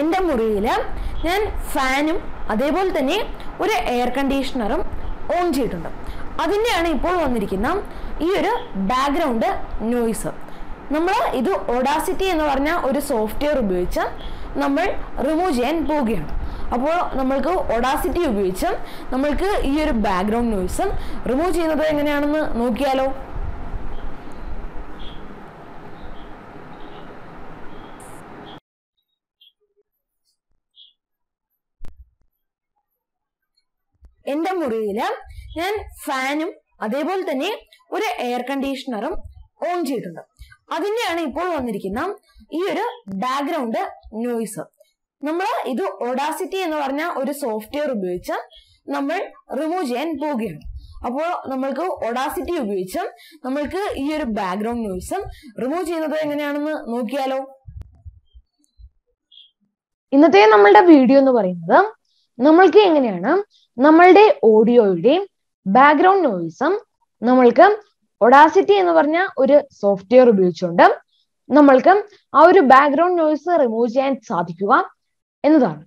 എൻ്റെ മുറിയിൽ ഞാൻ ഫാനും അതേപോലെ തന്നെ ഒരു എയർ കണ്ടീഷണറും ഓൺ ചെയ്തിട്ടുണ്ട്. അതിൻ്റെയാണ് ഇപ്പോൾ വന്നിരിക്കുന്ന ഈ ഒരു ബാക്ക്ഗ്രൗണ്ട് നോയ്സ്. നമ്മൾ ഇത് ഓഡാസിറ്റി എന്ന് പറഞ്ഞ ഒരു സോഫ്റ്റ്വെയർ ഉപയോഗിച്ച് നമ്മൾ റിമൂവ് ചെയ്യാൻ പോവുകയാണ്. അപ്പോൾ നമ്മൾക്ക് ഓഡാസിറ്റി ഉപയോഗിച്ച് നമ്മൾക്ക് ഈ ഒരു ബാക്ക്ഗ്രൗണ്ട് നോയ്സും റിമൂവ് ചെയ്യുന്നത് എങ്ങനെയാണെന്ന് നോക്കിയാലോ. എൻ്റെ മുറിയിൽ ഞാൻ ഫാനും അതേപോലെ തന്നെ ഒരു എയർ കണ്ടീഷണറും ഓൺ ചെയ്തിട്ടുണ്ട്. അതിൻ്റെയാണ് ഇപ്പോൾ വന്നിരിക്കുന്ന ഈ ഒരു ബാക്ക്ഗ്രൗണ്ട് നോയ്സ്. നമ്മൾ ഇത് ഓഡാസിറ്റി എന്ന് പറഞ്ഞ ഒരു സോഫ്റ്റ്വെയർ ഉപയോഗിച്ച് നമ്മൾ റിമൂവ് ചെയ്യാൻ പോവുകയാണ്. അപ്പോൾ നമ്മൾക്ക് ഓഡാസിറ്റി ഉപയോഗിച്ച് നമ്മൾക്ക് ഈ ഒരു ബാക്ക്ഗ്രൗണ്ട് നോയ്സും റിമൂവ് ചെയ്യുന്നത് എങ്ങനെയാണെന്ന് നോക്കിയാലോ. ഇന്നത്തെ നമ്മളുടെ വീഡിയോ എന്ന് പറയുന്നത് നമ്മൾക്ക് എങ്ങനെയാണ് നമ്മളുടെ ഓഡിയോയുടെയും ബാക്ക്ഗ്രൗണ്ട് നോയ്സും നമ്മൾക്ക് ഓഡാസിറ്റി എന്ന് പറഞ്ഞ ഒരു സോഫ്റ്റ്വെയർ ഉപയോഗിച്ചുകൊണ്ട് നമ്മൾക്ക് ആ ഒരു ബാക്ക്ഗ്രൗണ്ട് നോയ്സ് റിമൂവ് ചെയ്യാൻ സാധിക്കുക എന്നതാണ്.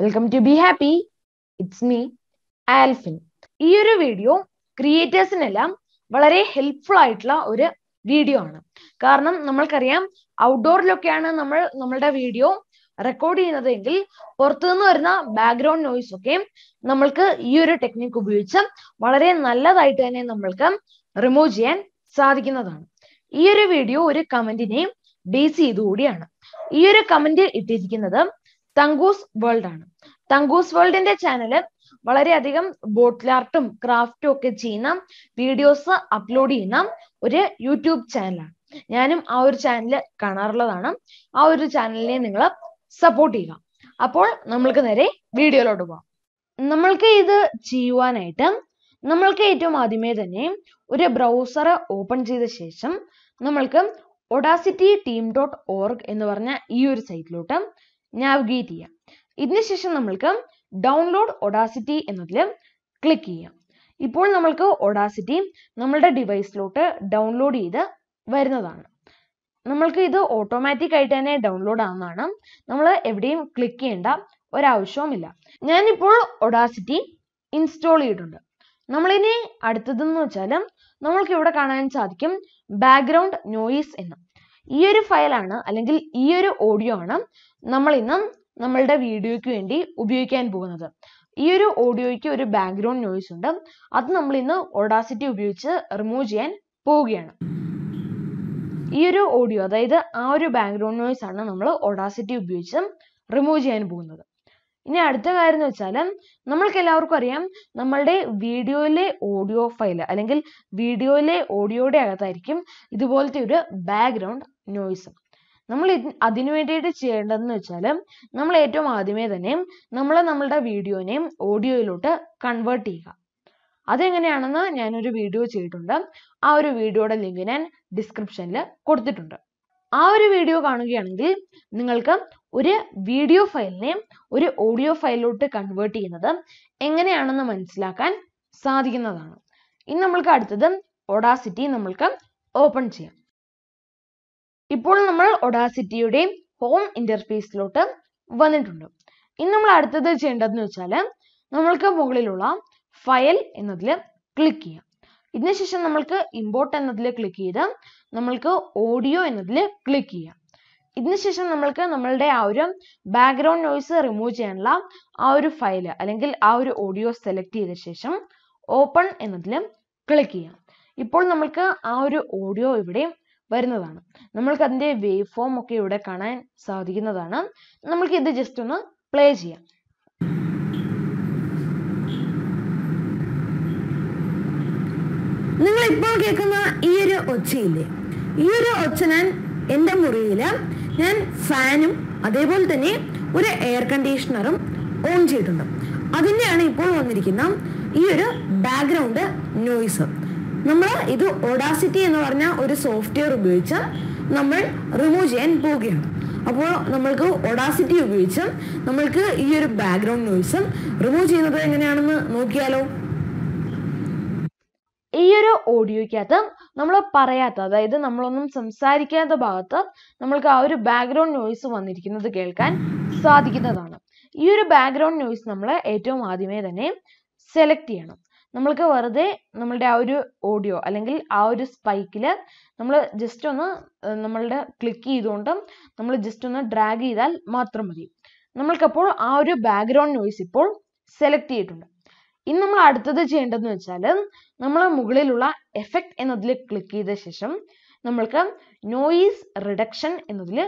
Welcome to be happy, it's me Alfin. ഈ ഒരു വീഡിയോ ക്രിയേറ്റേഴ്സിനെല്ലാം വളരെ ഹെൽപ്ഫുൾ ആയിട്ടുള്ള ഒരു വീഡിയോ ആണ്. കാരണം നമ്മൾക്കറിയാം ഔട്ട്ഡോറിലൊക്കെയാണ് നമ്മളുടെ വീഡിയോ റെക്കോർഡ് ചെയ്യുന്നതെങ്കിൽ പുറത്തുനിന്ന് വരുന്ന ബാക്ക്ഗ്രൗണ്ട് നോയ്സ് ഒക്കെ നമ്മൾക്ക് ഈ ഒരു ടെക്നിക്ക് ഉപയോഗിച്ച് വളരെ നല്ലതായിട്ട് തന്നെ നമ്മൾക്ക് റിമൂവ് ചെയ്യാൻ സാധിക്കുന്നതാണ്. ഈ ഒരു വീഡിയോ ഒരു കമന്റിനെയും ബേസ് ചെയ്തുകൂടിയാണ്. ഈ ഒരു കമന്റ് ഇട്ടിരിക്കുന്നത് തങ്കൂസ് വേൾഡ് ആണ്. തങ്കൂസ് വേൾഡിന്റെ ചാനല് വളരെയധികം ബോട്ടിൽ ആർട്ടും ക്രാഫ്റ്റും ഒക്കെ ചെയ്യുന്ന വീഡിയോസ് അപ്ലോഡ് ചെയ്യുന്ന ഒരു യൂട്യൂബ് ചാനലാണ്. ഞാനും ആ ഒരു ചാനല് കാണാറുള്ളതാണ്. ആ ഒരു ചാനലിനെ നിങ്ങൾ സപ്പോർട്ട് ചെയ്യുക. അപ്പോൾ നമ്മൾക്ക് നേരെ വീഡിയോയിലോട്ട് പോവാം. നമ്മൾക്ക് ഇത് ചെയ്യുവാനായിട്ട് നമ്മൾക്ക് ഏറ്റവും ആദ്യമേ തന്നെ ഒരു ബ്രൗസർ ഓപ്പൺ ചെയ്ത ശേഷം നമ്മൾക്ക് ഓഡാസിറ്റി ടീം .org എന്ന് പറഞ്ഞ ഈ ഒരു സൈറ്റിലോട്ട് നാവിഗേറ്റ് ചെയ്യാം. ഇതിനുശേഷം നമ്മൾക്ക് ഡൗൺലോഡ് ഓഡാസിറ്റി എന്നതിൽ ക്ലിക്ക് ചെയ്യാം. ഇപ്പോൾ നമ്മൾക്ക് ഓഡാസിറ്റി നമ്മളുടെ ഡിവൈസിലോട്ട് ഡൗൺലോഡ് ചെയ്ത് വരുന്നതാണ്. നമ്മൾക്ക് ഇത് ഓട്ടോമാറ്റിക് ആയിട്ട് തന്നെ ഡൗൺലോഡ് ആവുന്നതാണ്. നമ്മൾ എവിടെയും ക്ലിക്ക് ചെയ്യേണ്ട ഒരാവശ്യവുമില്ല. ഞാനിപ്പോൾ ഓഡാസിറ്റി ഇൻസ്റ്റോൾ ചെയ്തിട്ടുണ്ട്. നമ്മളിനി അടുത്തതെന്ന് വെച്ചാൽ നമ്മൾക്ക് ഇവിടെ കാണാൻ സാധിക്കും ബാക്ക്ഗ്രൗണ്ട് നോയിസ് എന്ന്. ഈ ഒരു ഫയലാണ് അല്ലെങ്കിൽ ഈ ഒരു ഓഡിയോ ആണ് നമ്മൾ ഇന്ന് നമ്മളുടെ വീഡിയോയ്ക്ക് വേണ്ടി ഉപയോഗിക്കാൻ പോകുന്നത്. ഈ ഒരു ഓഡിയോയ്ക്ക് ഒരു ബാക്ക്ഗ്രൗണ്ട് നോയിസ് ഉണ്ട്. അത് നമ്മൾ ഇന്ന് ഓഡാസിറ്റി ഉപയോഗിച്ച് റിമൂവ് ചെയ്യാൻ പോവുകയാണ്. ഈ ഒരു ഓഡിയോ, അതായത് ആ ഒരു ബാക്ക്ഗ്രൗണ്ട് നോയിസ് ആണ് നമ്മൾ ഓഡാസിറ്റി ഉപയോഗിച്ച് റിമൂവ് ചെയ്യാൻ പോകുന്നത്. ഇനി അടുത്ത കാര്യം എന്ന് വെച്ചാൽ നമ്മൾക്ക് എല്ലാവർക്കും അറിയാം നമ്മളുടെ വീഡിയോയിലെ ഓഡിയോ ഫയൽ അല്ലെങ്കിൽ വീഡിയോയിലെ ഓഡിയോയുടെ അകത്തായിരിക്കും ഇതുപോലത്തെ ഒരു ബാക്ക്ഗ്രൗണ്ട് നോയിസ്. നമ്മൾ അതിനു വേണ്ടിയിട്ട് ചെയ്യേണ്ടതെന്ന് വെച്ചാൽ നമ്മൾ ഏറ്റവും ആദ്യമേ തന്നെ നമ്മളുടെ വീഡിയോനെയും ഓഡിയോയിലോട്ട് കൺവേർട്ട് ചെയ്യുക. അതെങ്ങനെയാണെന്ന് ഞാനൊരു വീഡിയോ ചെയ്തിട്ടുണ്ട്. ആ ഒരു വീഡിയോയുടെ ലിങ്ക് ഞാൻ ഡിസ്ക്രിപ്ഷനിൽ കൊടുത്തിട്ടുണ്ട്. ആ ഒരു വീഡിയോ കാണുകയാണെങ്കിൽ നിങ്ങൾക്ക് ഒരു വീഡിയോ ഫയലിനെ ഒരു ഓഡിയോ ഫയലിലോട്ട് കൺവേർട്ട് ചെയ്യുന്നത് എങ്ങനെയാണെന്ന് മനസ്സിലാക്കാൻ സാധിക്കുന്നതാണ്. ഇനി നമ്മൾക്ക് അടുത്തത് ഓഡാസിറ്റി നമ്മൾക്ക് ഓപ്പൺ ചെയ്യാം. ഇപ്പോൾ നമ്മൾ ഓഡാസിറ്റിയുടെ ഹോം ഇന്റർഫേസിലോട്ട് വന്നിട്ടുണ്ട്. ഇനി നമ്മൾ അടുത്തത് ചെയ്യേണ്ടതെന്ന് വെച്ചാൽ നമ്മൾക്ക് മുകളിലുള്ള ഫയൽ എന്നതിൽ ക്ലിക്ക് ചെയ്യാം. ഇതിനുശേഷം നമ്മൾക്ക് ഇമ്പോർട്ട് എന്നതിൽ ക്ലിക്ക് ചെയ്ത് നമ്മൾക്ക് ഓഡിയോ എന്നതിൽ ക്ലിക്ക് ചെയ്യാം. ഇതിനുശേഷം നമ്മൾക്ക് നമ്മളുടെ ആ ഒരു ബാക്ക്ഗ്രൗണ്ട് നോയ്സ് റിമൂവ് ചെയ്യാനുള്ള ആ ഒരു ഫയല് അല്ലെങ്കിൽ ആ ഒരു ഓഡിയോ സെലക്ട് ചെയ്ത ശേഷം ഓപ്പൺ എന്നതിൽ ക്ലിക്ക് ചെയ്യാം. ഇപ്പോൾ നമ്മൾക്ക് ആ ഒരു ഓഡിയോ ഇവിടെ വരുന്നതാണ്. നമ്മൾക്ക് അതിൻ്റെ വേവ് ഫോം ഒക്കെ ഇവിടെ കാണാൻ സാധിക്കുന്നതാണ്. നമ്മൾക്ക് ഇത് ജസ്റ്റ് ഒന്ന് പ്ലേ ചെയ്യാം. നിങ്ങൾ ഇപ്പോൾ കേൾക്കുന്ന ഈ ഒരു ഒച്ചയില്ലേ, ഈ ഒരു ഒച്ച ഞാൻ എൻ്റെ മുറിയിൽ ഞാൻ ഫാനും അതേപോലെ തന്നെ ഒരു എയർ കണ്ടീഷണറും ഓൺ ചെയ്തിട്ടുണ്ട്. അതിൻ്റെയാണ് ഇപ്പോൾ വന്നിരിക്കുന്ന ഈ ഒരു ബാക്ക്ഗ്രൗണ്ട് നോയ്സ്. നമ്മൾ ഇത് ഓഡാസിറ്റി എന്ന് പറഞ്ഞ ഒരു സോഫ്റ്റ്വെയർ ഉപയോഗിച്ച് നമ്മൾ റിമൂവ് ചെയ്യാൻ പോവുകയാണ്. അപ്പോൾ നമ്മൾക്ക് ഓഡാസിറ്റി ഉപയോഗിച്ച് നമ്മൾക്ക് ഈ ഒരു ബാക്ക്ഗ്രൗണ്ട് നോയ്സും റിമൂവ് ചെയ്യുന്നത് എങ്ങനെയാണെന്ന് നോക്കിയാലോ. ഈ ഒരു ഓഡിയോയ്ക്കകത്ത് നമ്മൾ പറയാത്ത, അതായത് നമ്മളൊന്നും സംസാരിക്കാത്ത ഭാഗത്ത് നമ്മൾക്ക് ആ ഒരു ബാക്ക്ഗ്രൗണ്ട് നോയ്സ് വന്നിരിക്കുന്നത് കേൾക്കാൻ സാധിക്കുന്നതാണ്. ഈ ഒരു ബാക്ക്ഗ്രൗണ്ട് നോയ്സ് നമ്മൾ ഏറ്റവും ആദ്യമേ തന്നെ സെലക്ട് ചെയ്യണം. നമ്മൾക്ക് വെറുതെ നമ്മളുടെ ആ ഒരു ഓഡിയോ അല്ലെങ്കിൽ ആ ഒരു സ്പൈക്കിൽ നമ്മൾ ജസ്റ്റ് ഒന്ന് നമ്മളുടെ ക്ലിക്ക് ചെയ്തുകൊണ്ട് നമ്മൾ ജസ്റ്റ് ഒന്ന് ഡ്രാഗ് ചെയ്താൽ മാത്രം മതി. നമ്മൾക്കപ്പോൾ ആ ഒരു ബാക്ക്ഗ്രൗണ്ട് നോയ്സ് ഇപ്പോൾ സെലക്ട് ചെയ്തിട്ടുണ്ട്. ഇനി നമ്മൾ അടുത്തത് ചെയ്യേണ്ടതെന്ന് വെച്ചാൽ നമ്മൾ മുകളിലുള്ള എഫക്റ്റ് എന്നതിൽ ക്ലിക്ക് ചെയ്ത ശേഷം നമ്മൾക്ക് നോയിസ് റിഡക്ഷൻ എന്നതിൽ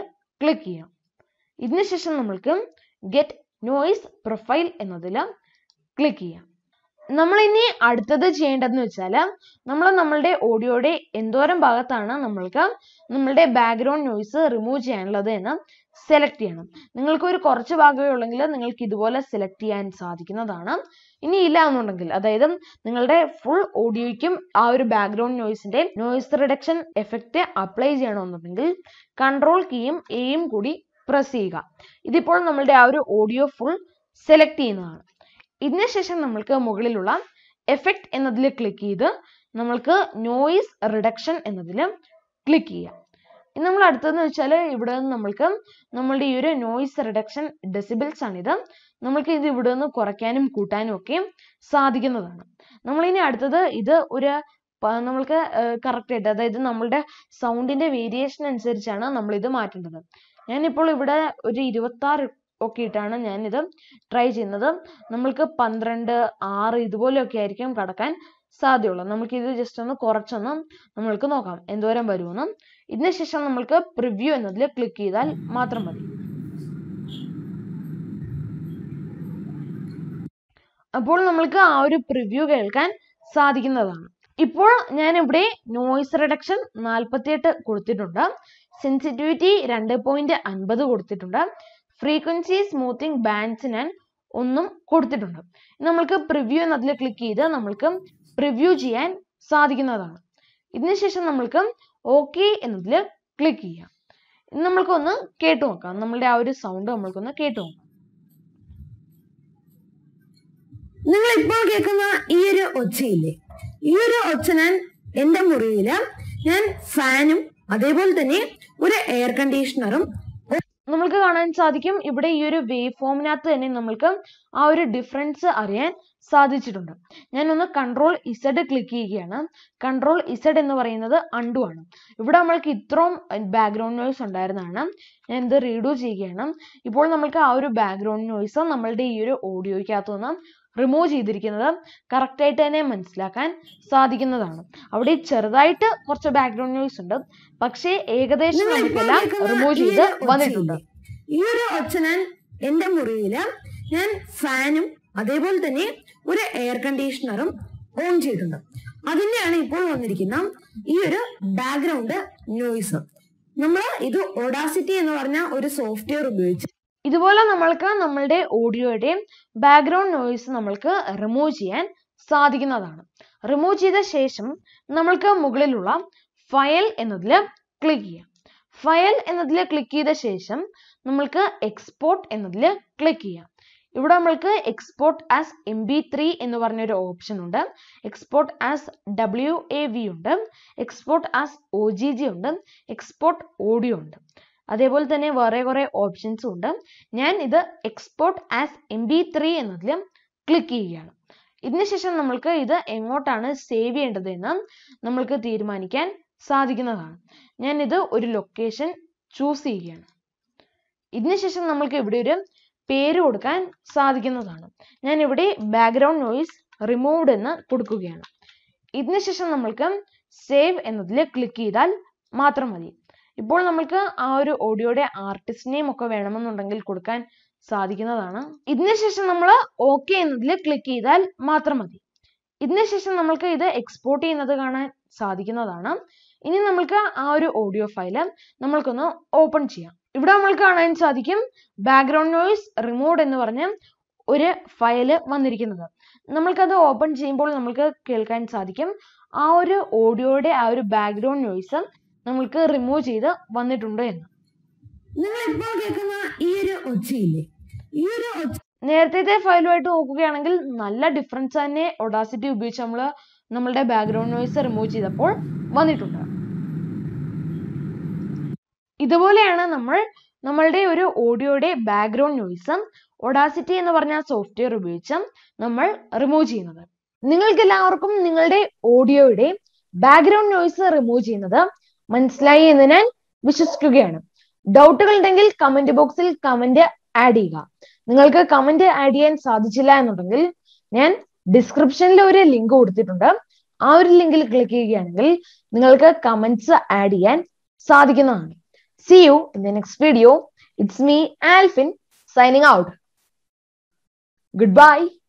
ക്ലിക്ക് ചെയ്യാം. ഇതിന് ശേഷം നമ്മൾക്ക് ഗെറ്റ് നോയിസ് പ്രൊഫൈൽ എന്നതിൽ ക്ലിക്ക് ചെയ്യാം. നമ്മളിനി അടുത്തത് ചെയ്യേണ്ടതെന്ന് വെച്ചാൽ നമ്മൾ നമ്മളുടെ ഓഡിയോയുടെ എന്തോരം ഭാഗത്താണ് നമ്മൾക്ക് നമ്മളുടെ ബാക്ക്ഗ്രൗണ്ട് നോയ്സ് റിമൂവ് ചെയ്യാനുള്ളത് എന്ന് സെലക്ട് ചെയ്യണം. നിങ്ങൾക്ക് ഒരു കുറച്ച് ഭാഗമേ ഉള്ളെങ്കിൽ നിങ്ങൾക്ക് ഇതുപോലെ സെലക്ട് ചെയ്യാൻ സാധിക്കുന്നതാണ്. ഇനി ഇല്ല എന്നുണ്ടെങ്കിൽ, അതായത് നിങ്ങളുടെ ഫുൾ ഓഡിയോയ്ക്കും ആ ഒരു ബാക്ക്ഗ്രൗണ്ട് നോയ്സിന്റെ നോയ്സ് റിഡക്ഷൻ എഫക്റ്റ് അപ്ലൈ ചെയ്യണമെന്നുണ്ടെങ്കിൽ കൺട്രോൾ കീയും എയും കൂടി പ്രസ് ചെയ്യുക. ഇതിപ്പോൾ നമ്മളുടെ ആ ഒരു ഓഡിയോ ഫുൾ സെലക്ട് ചെയ്യുന്നതാണ്. ഇതിന് ശേഷം നമ്മൾക്ക് മുകളിലുള്ള എഫക്റ്റ് എന്നതിൽ ക്ലിക്ക് ചെയ്ത് നമ്മൾക്ക് നോയിസ് റിഡക്ഷൻ എന്നതിൽ ക്ലിക്ക് ചെയ്യാം. ഇനി നമ്മൾ അടുത്തതെന്ന് വെച്ചാൽ ഇവിടെ നിന്ന് നമ്മൾക്ക് നമ്മളുടെ ഈ ഒരു നോയിസ് റിഡക്ഷൻ ഡെസിബിൾസ് ആണിത്. നമ്മൾക്ക് ഇത് ഇവിടെ നിന്ന് കുറയ്ക്കാനും കൂട്ടാനും ഒക്കെ സാധിക്കുന്നതാണ്. നമ്മളിനി അടുത്തത് ഇത് ഒരു നമ്മൾക്ക് കറക്റ്റ് ആയിട്ട്, അതായത് നമ്മളുടെ സൗണ്ടിന്റെ വേരിയേഷൻ അനുസരിച്ചാണ് നമ്മൾ ഇത് മാറ്റേണ്ടത്. ഞാനിപ്പോൾ ഇവിടെ ഒരു 26 ഒക്കെ ഇട്ടാണ് ഞാനിത് ട്രൈ ചെയ്യുന്നത്. നമ്മൾക്ക് 12, 6 ഇതുപോലെയൊക്കെ ആയിരിക്കും കടക്കാൻ സാധ്യതയുള്ളൂ. നമുക്ക് ഇത് ജസ്റ്റ് ഒന്ന് കുറച്ചൊന്ന് നമ്മൾക്ക് നോക്കാം എന്തോരം വരുമെന്ന്. ഇതിന് ശേഷം നമ്മൾക്ക് പ്രിവ്യൂ എന്നതിൽ ക്ലിക്ക് ചെയ്താൽ മാത്രം മതി. അപ്പോൾ നമ്മൾക്ക് ആ ഒരു പ്രിവ്യൂ കേൾക്കാൻ സാധിക്കുന്നതാണ്. ഇപ്പോൾ ഞാൻ ഇവിടെ നോയിസ് റിഡക്ഷൻ 48 കൊടുത്തിട്ടുണ്ട്, സെൻസിറ്റിവിറ്റി 2.50 കൊടുത്തിട്ടുണ്ട്, ഫ്രീക്വൻസി സ്മൂത്തിങ് ബാൻഡ്സ് ഞാൻ 1 കൊടുത്തിട്ടുണ്ട്. നമ്മൾക്ക് പ്രിവ്യൂ എന്നതിൽ ക്ലിക്ക് ചെയ്ത് നമ്മൾക്ക് പ്രിവ്യൂ ചെയ്യാൻ സാധിക്കുന്നതാണ്. ഇതിനുശേഷം നമ്മൾക്ക് ഓക്കെ എന്നതിൽ ക്ലിക്ക് ചെയ്യാം. ഇനി നമ്മൾക്കൊന്ന് കേട്ടു നോക്കാം, നമ്മളുടെ ആ ഒരു സൗണ്ട് നമ്മൾക്കൊന്ന് കേട്ടു നോക്കാം. നിങ്ങൾ ഇപ്പോൾ കേൾക്കുന്ന ഈ ഒരു ഒച്ചയില്ലേ, ഈ ഒരു ഒച്ച ഞാൻ എന്റെ മുറിയില് ഞാൻ ഫാനും അതേപോലെ തന്നെ ഒരു എയർ കണ്ടീഷണറും നമ്മൾക്ക് കാണാൻ സാധിക്കും. ഇവിടെ ഈ ഒരു വേവ് ഫോമിനകത്ത് തന്നെ നമ്മൾക്ക് ആ ഒരു ഡിഫറൻസ് അറിയാൻ സാധിച്ചിട്ടുണ്ട്. ഞാനൊന്ന് Ctrl Z ക്ലിക്ക് ചെയ്യുകയാണ്. Ctrl Z എന്ന് പറയുന്നത് അണ്ടു ആണ്. ഇവിടെ നമ്മൾക്ക് ഇത്രയും ബാക്ക്ഗ്രൗണ്ട് നോയ്സ് ഉണ്ടായിരുന്നതാണ്. ഞാൻ ഇത് റീഡു ചെയ്യുകയാണ്. ഇപ്പോൾ നമ്മൾക്ക് ആ ഒരു ബാക്ക്ഗ്രൗണ്ട് നോയ്സ് നമ്മളുടെ ഈ ഒരു ഓഡിയോയ്ക്കകത്തു നിന്ന് റിമൂവ് ചെയ്തിരിക്കുന്നത് കറക്റ്റായിട്ട് തന്നെ മനസ്സിലാക്കാൻ സാധിക്കുന്നതാണ്. അവിടെ ചെറുതായിട്ട് കുറച്ച് ബാക്ക്ഗ്രൗണ്ട് നോയ്സ് ഉണ്ട്, പക്ഷേ ഏകദേശം നമുക്കെല്ലാം റിമൂവ് ചെയ്ത് വന്നിട്ടുണ്ട്. ഈ ഒരു ഒച്ച ഞാൻ എന്റെ മുറിയില് ഞാൻ ഫാനും അതേപോലെ തന്നെ ഒരു എയർ കണ്ടീഷണറും ഓൺ ചെയ്തിട്ടുണ്ട്. അതിന്റെയാണ് ഇപ്പോൾ വന്നിരിക്കുന്ന ഈ ഒരു ബാക്ക്ഗ്രൗണ്ട് നോയ്സ്. നമ്മൾ ഇത് ഓഡാസിറ്റി എന്ന് പറഞ്ഞ ഒരു സോഫ്റ്റ്വെയർ ഉപയോഗിച്ച് ഇതുപോലെ നമ്മൾക്ക് നമ്മളുടെ ഓഡിയോയുടെയും ബാക്ക്ഗ്രൗണ്ട് നോയ്സ് നമ്മൾക്ക് റിമൂവ് ചെയ്യാൻ സാധിക്കുന്നതാണ്. റിമൂവ് ചെയ്ത ശേഷം നമ്മൾക്ക് മുകളിലുള്ള ഫയൽ എന്നതിൽ ക്ലിക്ക് ചെയ്യാം. ഫയൽ എന്നതിൽ ക്ലിക്ക് ചെയ്ത ശേഷം നമ്മൾക്ക് എക്സ്പോർട്ട് എന്നതിൽ ക്ലിക്ക് ചെയ്യാം. ഇവിടെ നമ്മൾക്ക് എക്സ്പോർട്ട് ആസ് MP3 എന്ന് പറഞ്ഞൊരു ഓപ്ഷൻ ഉണ്ട്, എക്സ്പോർട്ട് ആസ് WAV ഉണ്ട്, എക്സ്പോർട്ട് ആസ് OGG ഉണ്ട്, എക്സ്പോർട്ട് ഓഡിയോ ഉണ്ട്, അതേപോലെ തന്നെ വേറെ കുറെ ഓപ്ഷൻസും ഉണ്ട്. ഞാൻ ഇത് എക്സ്പോർട്ട് ആസ് MP3 എന്നതിൽ ക്ലിക്ക് ചെയ്യുകയാണ്. ഇതിനുശേഷം നമ്മൾക്ക് ഇത് എങ്ങോട്ടാണ് സേവ് ചെയ്യേണ്ടത് എന്ന് നമ്മൾക്ക് തീരുമാനിക്കാൻ സാധിക്കുന്നതാണ്. ഞാൻ ഇത് ഒരു ലൊക്കേഷൻ ചൂസ് ചെയ്യുകയാണ്. ഇതിനുശേഷം നമ്മൾക്ക് ഇവിടെ ഒരു പേര് കൊടുക്കാൻ സാധിക്കുന്നതാണ്. ഞാൻ ഇവിടെ ബാക്ക്ഗ്രൗണ്ട് നോയ്സ് റിമൂവ്ഡ് എന്ന് കൊടുക്കുകയാണ്. ഇതിനുശേഷം നമ്മൾക്ക് സേവ് എന്നതിൽ ക്ലിക്ക് ചെയ്താൽ മാത്രം മതി. ഇപ്പോൾ നമ്മൾക്ക് ആ ഒരു ഓഡിയോയുടെ ആർട്ടിസ്റ്റ് നെയിം ഒക്കെ വേണമെന്നുണ്ടെങ്കിൽ കൊടുക്കാൻ സാധിക്കുന്നതാണ്. ഇതിനുശേഷം നമ്മൾ ഓക്കെ എന്നതിൽ ക്ലിക്ക് ചെയ്താൽ മാത്രം മതി. ഇതിനുശേഷം നമ്മൾക്ക് ഇത് എക്സ്പോർട്ട് ചെയ്യുന്നത് കാണാൻ സാധിക്കുന്നതാണ്. ഇനി നമ്മൾക്ക് ആ ഒരു ഓഡിയോ ഫയല് നമ്മൾക്കൊന്ന് ഓപ്പൺ ചെയ്യാം. ഇവിടെ നമ്മൾക്ക് കാണാൻ സാധിക്കും ബാക്ക്ഗ്രൗണ്ട് നോയ്സ് റിമൂവ്ഡ് എന്ന് പറഞ്ഞ ഒരു ഫയല് വന്നിരിക്കുന്നത്. നമ്മൾക്കത് ഓപ്പൺ ചെയ്യുമ്പോൾ നമ്മൾക്ക് കേൾക്കാൻ സാധിക്കും ആ ഒരു ഓഡിയോയുടെ ആ ഒരു ബാക്ക്ഗ്രൗണ്ട് നോയ്സ് നമ്മൾക്ക് റിമൂവ് ചെയ്ത് വന്നിട്ടുണ്ട് എന്ന്. നിങ്ങൾ ഇപ്പോൾ കേൾക്കുന്ന ഈ ഒരു ഒച്ചയില്ലേ, ഈ ഒരു ഒച്ച നേരത്തെ ഫയലുമായിട്ട് നോക്കുകയാണെങ്കിൽ നല്ല ഡിഫറൻസ് തന്നെ ഓഡാസിറ്റി ഉപയോഗിച്ച് നമ്മളുടെ ബാക്ക്ഗ്രൗണ്ട് നോയ്സ് റിമൂവ് ചെയ്തപ്പോൾ വന്നിട്ടുണ്ട്. ഇതുപോലെയാണ് നമ്മളുടെ ഒരു ഓഡിയോയുടെ ബാക്ക്ഗ്രൗണ്ട് നോയിസും ഓഡാസിറ്റി എന്ന് പറഞ്ഞ സോഫ്റ്റ്വെയർ ഉപയോഗിച്ചും നമ്മൾ റിമൂവ് ചെയ്യുന്നത്. നിങ്ങൾക്ക് എല്ലാവർക്കും നിങ്ങളുടെ ഓഡിയോയുടെ ബാക്ക്ഗ്രൗണ്ട് നോയിസ് റിമൂവ് ചെയ്യുന്നത് മനസ്സിലായി എന്ന് ഞാൻ വിശ്വസിക്കുകയാണ്. ഡൗട്ടുകൾ ഉണ്ടെങ്കിൽ കമന്റ് ബോക്സിൽ കമന്റ് ആഡ് ചെയ്യുക. നിങ്ങൾക്ക് കമന്റ് ആഡ് ചെയ്യാൻ സാധിച്ചില്ല എന്നുണ്ടെങ്കിൽ ഞാൻ ഡിസ്ക്രിപ്ഷനിൽ ഒരു ലിങ്ക് കൊടുത്തിട്ടുണ്ട്. ആ ഒരു ലിങ്കിൽ ക്ലിക്ക് ചെയ്യുകയാണെങ്കിൽ നിങ്ങൾക്ക് കമന്റ്സ് ആഡ് ചെയ്യാൻ സാധിക്കുന്നതാണ്. See you in the next video. It's me, Alfinn, signing out. Goodbye.